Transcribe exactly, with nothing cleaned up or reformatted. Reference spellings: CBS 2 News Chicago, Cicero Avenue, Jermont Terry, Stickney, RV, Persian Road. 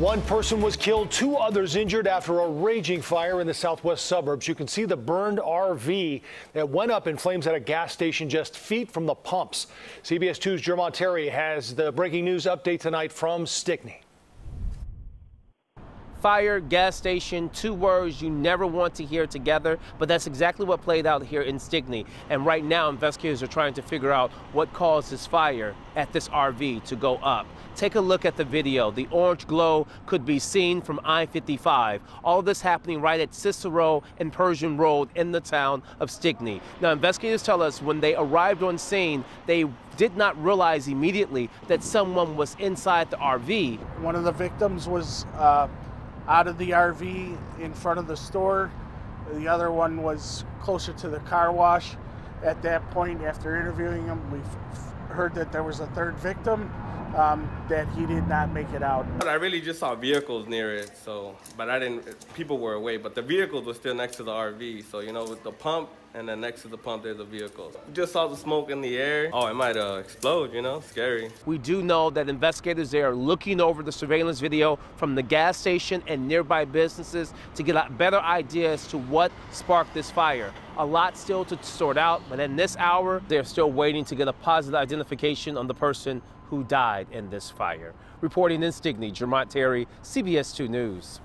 One person was killed, two others injured after a raging fire in the southwest suburbs. You can see the burned R V that went up in flames at a gas station just feet from the pumps. C B S two's Jermont Terry has the breaking news update tonight from Stickney. Fire, gas station, two words you never want to hear together, but that's exactly what played out here in Stickney. And right now, investigators are trying to figure out what caused this fire at this R V to go up. Take a look at the video. The orange glow could be seen from I fifty-five. All of this happening right at Cicero and Persian Road in the town of Stickney. Now, investigators tell us when they arrived on scene, they did not realize immediately that someone was inside the R V. One of the victims was uh out of the R V in front of the store. The other one was closer to the car wash. At that point, after interviewing him, we've heard that there was a third victim, um, that he did not make it out. I really just saw vehicles near it, so, but I didn't, people were away, but the vehicles were still next to the R V. So, you know, with the pump, and then next to the pump, there's a vehicle. Just saw the smoke in the air. Oh, it might uh, explode, you know, scary. We do know that investigators there are looking over the surveillance video from the gas station and nearby businesses to get a better idea as to what sparked this fire. A lot still to sort out, but in this hour, they're still waiting to get a positive identification on the person who died in this fire. Reporting in Stickney, Jermont Terry, C B S two News.